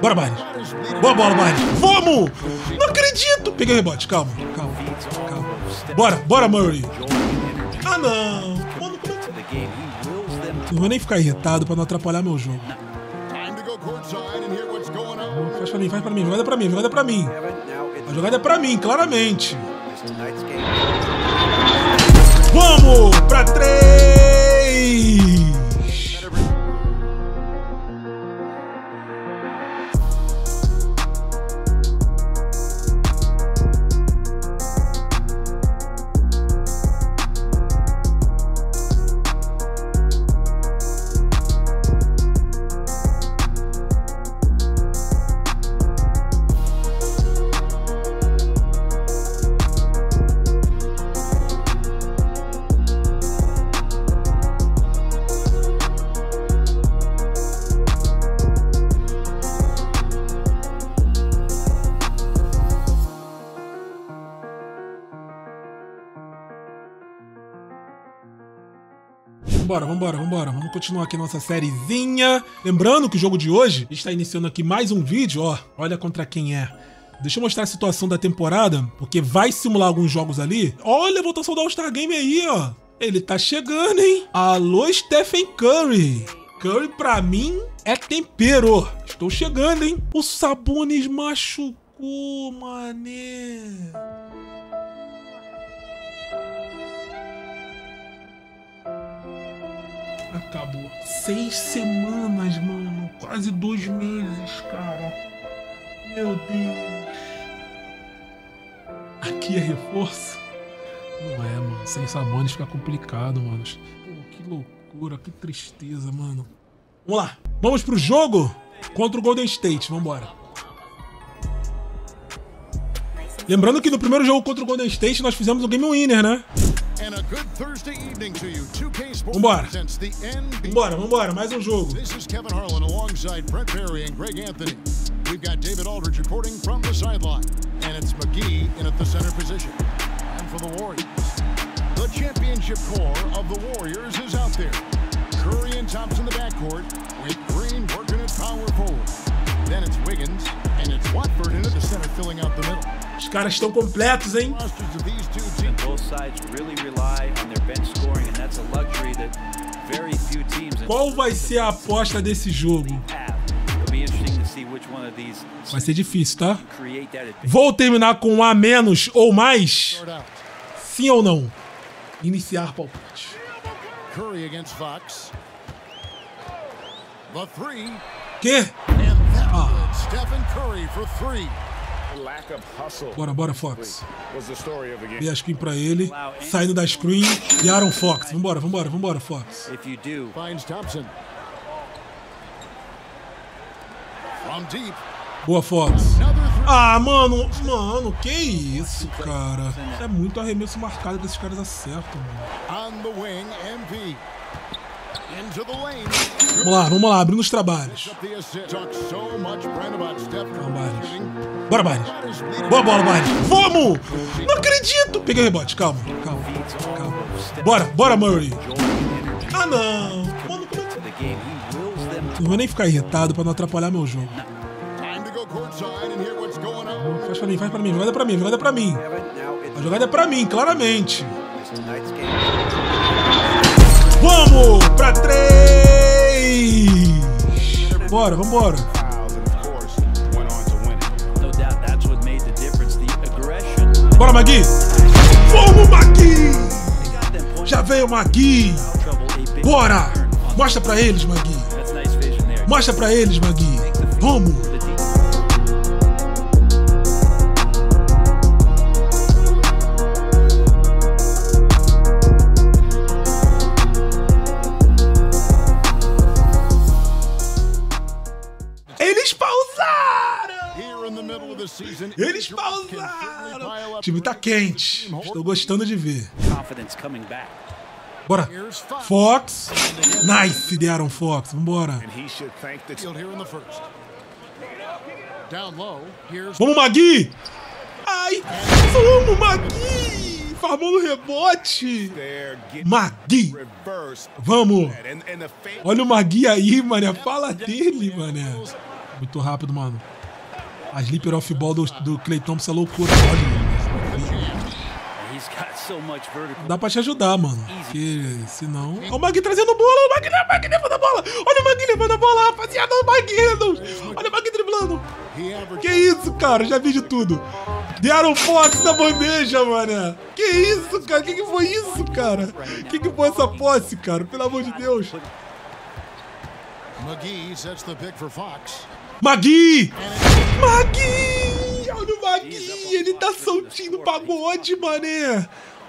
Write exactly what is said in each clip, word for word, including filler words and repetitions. Bora, Barnes. Boa bola, Barnes. Vamos! Não acredito! Peguei o rebote. Calma, calma, calma. Bora, bora, Murray. Ah, não. Não vou nem ficar irritado pra não atrapalhar meu jogo. Faz pra mim, faz pra mim. Jogada pra mim, jogada pra mim. A jogada é pra mim, claramente. Vamos pra três! Vambora, vambora, vambora. Vamos continuar aqui nossa sériezinha. Lembrando que o jogo de hoje, a gente tá iniciando aqui mais um vídeo, ó. Olha contra quem é. Deixa eu mostrar a situação da temporada, porque vai simular alguns jogos ali. Olha a votação do All-Star Game aí, ó. Ele tá chegando, hein? Alô, Stephen Curry. Curry, pra mim, é tempero. Estou chegando, hein? O Sabonis machucou, mané. Acabou. Seis semanas, mano. Quase dois meses, cara. Meu Deus. Aqui é reforço? Não é, mano. Sem Sabonis fica complicado, mano. Pô, que loucura, que tristeza, mano. Vamos lá. Vamos pro jogo contra o Golden State. Vambora. Lembrando que no primeiro jogo contra o Golden State nós fizemos o Game Winner, né? Vambora. Vambora, vambora, mais um jogo. This is Kevin Harlan alongside Brett Perry and Greg Anthony. We've got David Aldridge reporting from the sideline. And it's McGee in at the center position. And for the Warriors. The championship core of the Warriors is out there. Curry and Thompson in the backcourt with Green working at power forward. Then it's Wiggins and it's Watford in at the center filling out the middle. Os caras estão completos, hein? Qual vai ser a aposta desse jogo? Vai ser difícil, tá? Vou terminar com um a menos ou mais? Sim ou não? Iniciar palpite. Curry against Fox. The three. Que? Ah. Stephen Curry for three. Bora, bora, Fox. Dei a screen pra ele. Saindo da screen. De'Aaron Fox. Vambora, vambora, vambora, Fox. Boa, Fox. Ah, mano. Mano, que isso, cara. É muito arremesso marcado que esses caras acertam, mano. Vamos lá, vamos lá, abrindo os trabalhos. Trabalhos. Bora, Barnes. Boa bola, Barnes. Vamos! Não acredito! Peguei o rebote, calma, calma, calma. Bora, bora, Murray. Ah, não! Não vou nem ficar irritado pra não atrapalhar meu jogo. Faz pra mim, faz pra mim, jogada pra mim, jogada pra mim. A jogada é pra mim, claramente. Vamos pra três! Bora, vambora. Bora, McGee! Vamos, McGee! Já veio o McGee! Bora! Mostra pra eles, McGee! Mostra pra eles, McGee! Vamos! Eles pausaram! O time tá quente. Estou gostando de ver. Bora. Fox. Nice, De'Aaron Fox. Vambora. Vamos, McGee! Ai! Vamos, McGee! farmando rebote. McGee. Vamos. Olha o McGee aí, mané. Fala dele, mané. Muito rápido, mano. A Sleeper Off Ball do, do Klay Thompson é loucura. Dá pra te ajudar, mano. Porque senão. Olha o McGee trazendo bola. O McGee, o McGee levando a bola. Olha o McGee levando a bola, rapaziada. O McGee. Olha o McGee driblando. Que isso, cara? Já vi de tudo. De'Aaron Fox na bandeja, mané. Que isso, cara? Que que foi isso, cara? Que que foi essa posse, cara? Pelo amor de Deus. McGee sets the pick for Fox. McGee! McGee! Olha o McGee! Ele tá soltinho no pagode, mané!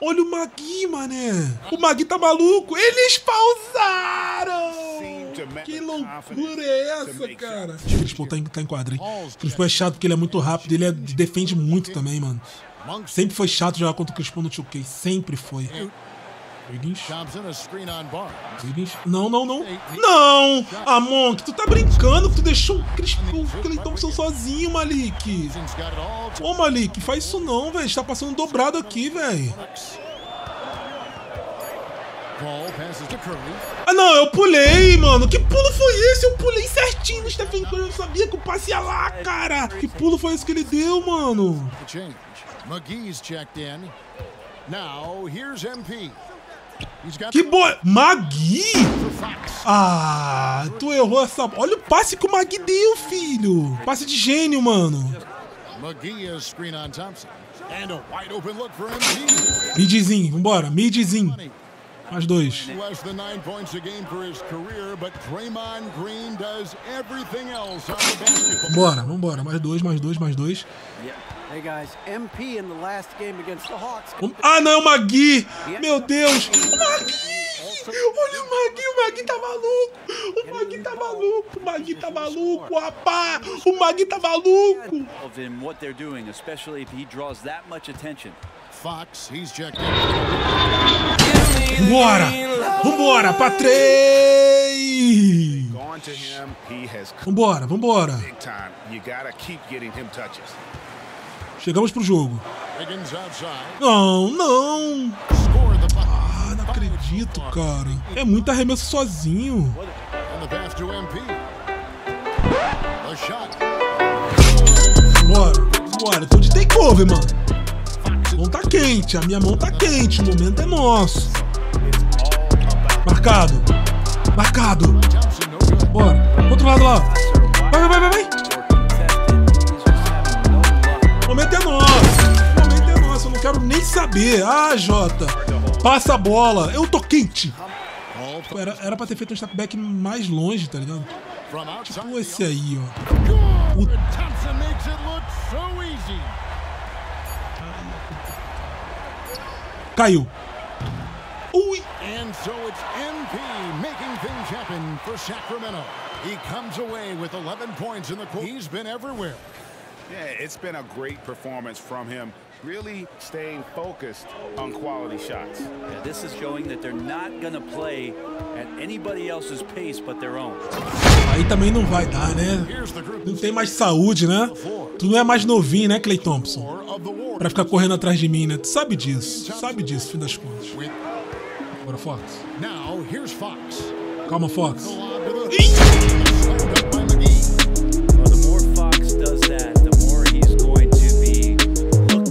Olha o McGee, mané! O McGee tá maluco! Eles pausaram! Que loucura é essa, cara? O Chris Paul tá em, tá em quadra, hein? O Chris Paul é chato porque ele é muito rápido, ele é, defende muito também, mano. Sempre foi chato jogar contra o Chris Paul no two K, sempre foi. Wiggins. Wiggins. Não, não, não. Não! Ah, Monk, tu tá brincando que tu deixou o Chris Klay Thompson sozinho, Malik. Ô, Malik, faz isso não, velho. A gente tá passando dobrado aqui, velho. Ah, não, eu pulei, mano. Que pulo foi esse? Eu pulei certinho no Stephen Curry. Eu sabia que o passe ia lá, cara. Que pulo foi esse que ele deu, mano? McGee's checked in. Now, here's M P. Que boa! McGee! Ah, tu errou essa... Olha o passe que o McGee deu, filho! Passe de gênio, mano! Midzinho, vambora, midzinho! Mais dois. Bora, vambora. Mais dois, mais dois, mais dois. Ah, não, o McGee! Meu Deus! O McGee! Olha o McGee, o McGee tá maluco! O McGee tá maluco! O McGee tá maluco, rapá! O McGee tá maluco! Fox, he's checked in. Bora! Vambora, pra três! Vambora, vambora! Chegamos pro jogo. Não, não! Ah, não acredito, cara. É muito arremesso sozinho. Bora, bora. Tô de takeover, mano. A mão tá quente, a minha mão tá quente, o momento é nosso. Marcado, marcado. Bora, outro lado lá. Vai, vai, vai, vai. O momento é nosso, o momento é nosso, eu não quero nem saber. Ah, Jota, passa a bola, eu tô quente. Era, era pra ter feito um step back mais longe, tá ligado? Tipo esse aí, ó. Puta. Caiu. Ui. Aí também não vai dar, né? Não tem mais saúde, né? Tu não é mais novinho, né, Klay Thompson? Pra ficar correndo atrás de mim, né? Tu sabe disso. Sabe disso, fim das contas. Bora, Fox. Calma, Fox.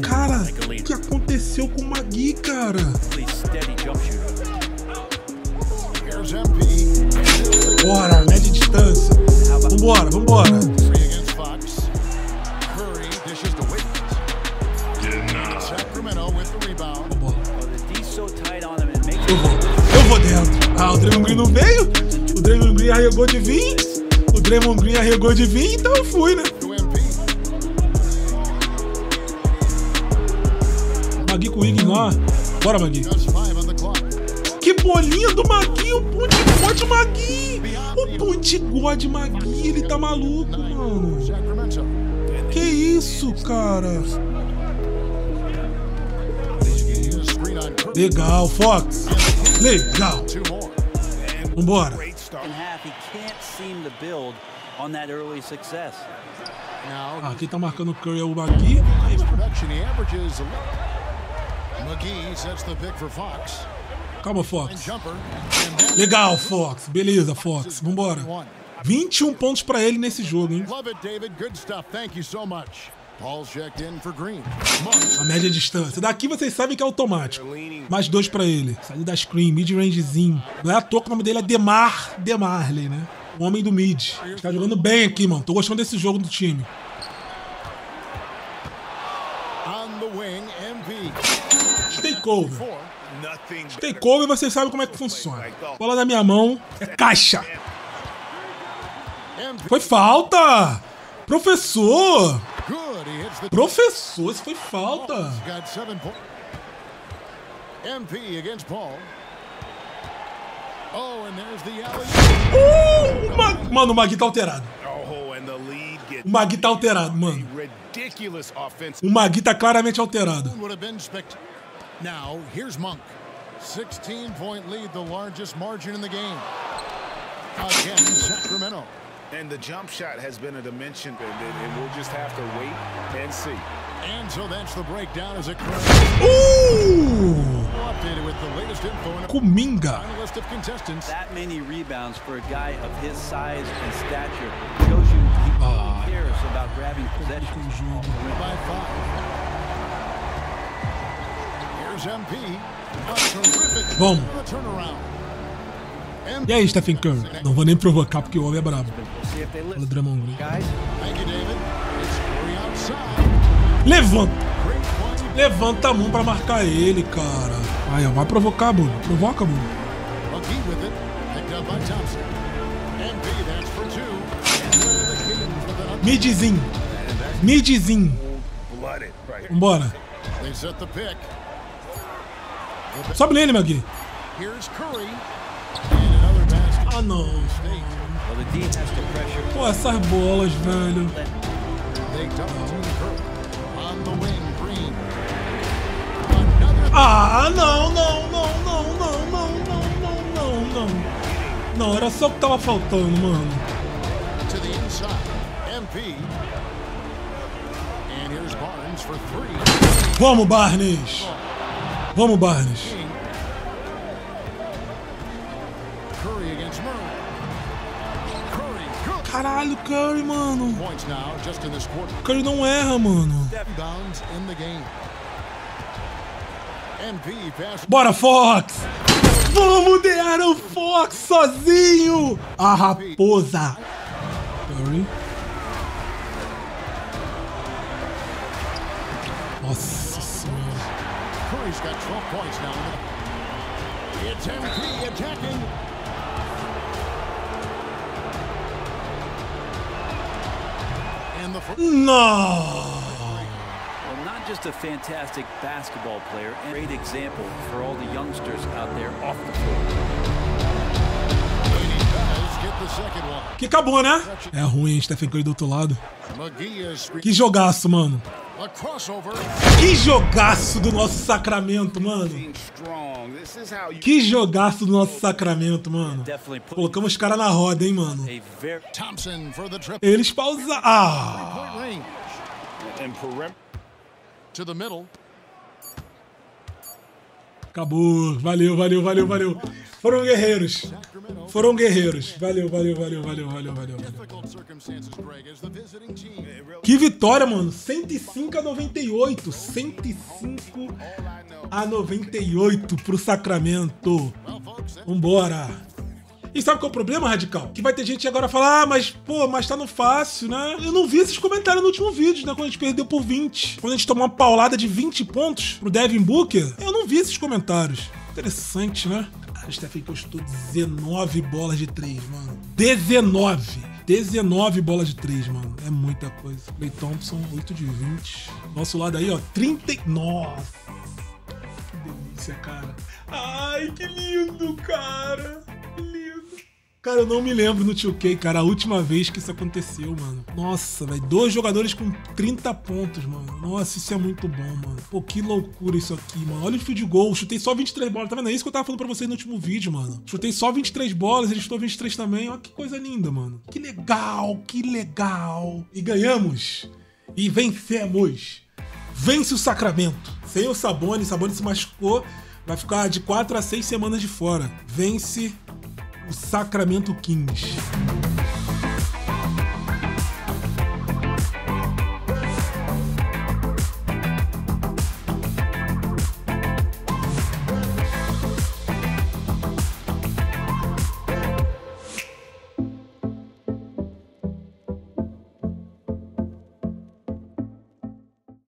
Cara, o que aconteceu com o McGee, cara? Bora, média distância. Vambora, vambora. Eu vou, eu vou dentro. Ah, o Draymond Green não veio. O Draymond Green arregou de vir. O Draymond Green arregou de vir, então eu fui, né? McGee com o Wiggins lá. Bora, McGee. Que bolinha do McGee, o ponte-gode McGee. O ponte-gode McGee, ele tá maluco, mano. Que isso, cara? Legal, Fox. Legal. Vambora. Ah, quem tá marcando o Curry é o McGee. McGee sets the pick for Fox. Calma, Fox. Legal, Fox. Beleza, Fox. Vambora. vinte e um pontos pra ele nesse jogo, hein? A média distância. Daqui vocês sabem que é automático. Mais dois pra ele. Saiu da screen, mid-rangezinho. Não é à toa que o nome dele é Demar Demarley, né? O homem do mid. Tá jogando bem aqui, mano. Tô gostando desse jogo do time. Takeover. Takeover, vocês sabem como é que funciona. Bola na minha mão, é caixa. Foi falta! Professor! Professor, isso foi falta. Uh, mano, o Magui tá alterado. O Magui tá alterado, mano. O Magui tá claramente alterado. Now, here's Monk. sixteen point lead, the largest margin in the game. Again, Sacramento. And the jump shot has been a dimension, and we'll just have to wait and see. And so that's the breakdown as a updated with the latest info and Kuminga. List of contestants. That many rebounds for a guy of his size and stature shows you he really cares about grabbing possession. Vamos. E aí, Stephen Curry? Não vou nem provocar porque o homem é brabo. Olha o Draymond Green. Levanta. Levanta a mão pra marcar ele, cara. Aí, ó, vai provocar, Bruno. Provoca, Bruno. Midzinho. Midzinho. Vambora. Sobe nele, meu Gui. Ah, não. Pô, essas bolas, velho. Ah, não, não, não, não, não, não, não, não, não. Não, era só o que tava faltando, mano. Vamos, Barnes. Vamos, Barnes. Caralho, Curry, mano. Curry não erra, mano. Bora, Fox. Vamos, De'Aaron Fox sozinho. A raposa. Curry. Nossa. He's got twelve points now. It's M P attacking. And the no. Well, not just a fantastic basketball player, a great example for all the youngsters out there off the floor. Que acabou, né? É ruim, Stephen Curry do outro lado. Que jogaço, mano. Que jogaço do nosso Sacramento, mano. Que jogaço do nosso Sacramento, mano. Colocamos os caras na roda, hein, mano. Eles pausaram. Ah! Acabou. Valeu, valeu, valeu, valeu. Foram guerreiros. Foram guerreiros. Valeu, valeu, valeu, valeu, valeu, valeu. Que vitória, mano. cento e cinco a noventa e oito. cento e cinco a noventa e oito pro Sacramento. Vambora. E sabe qual é o problema, Radical? Que vai ter gente agora falar, ah, mas, pô, mas tá no fácil, né? Eu não vi esses comentários no último vídeo, né? Quando a gente perdeu por vinte. Quando a gente tomou uma paulada de vinte pontos pro Devin Booker, eu não vi esses comentários. Interessante, né? A Stephen postou dezenove bolas de três, mano. dezenove! dezenove bolas de três, mano. É muita coisa. Klay Thompson, oito de vinte. Nosso lado aí, ó, trinta e nove. Nossa! Que delícia, cara. Ai, que lindo, cara. Que lindo. Cara, eu não me lembro no two K, cara, a última vez que isso aconteceu, mano. Nossa, velho. Dois jogadores com trinta pontos, mano. Nossa, isso é muito bom, mano. Pô, que loucura isso aqui, mano. Olha o field goal. Chutei só vinte e três bolas. Tá vendo? É isso que eu tava falando pra vocês no último vídeo, mano. Chutei só vinte e três bolas, ele chutou vinte e três também. Olha que coisa linda, mano. Que legal, que legal. E ganhamos. E vencemos. Vence o Sacramento. Sem o Sabonis, Sabonis se machucou, vai ficar de quatro a seis semanas de fora. Vence o Sacramento Kings.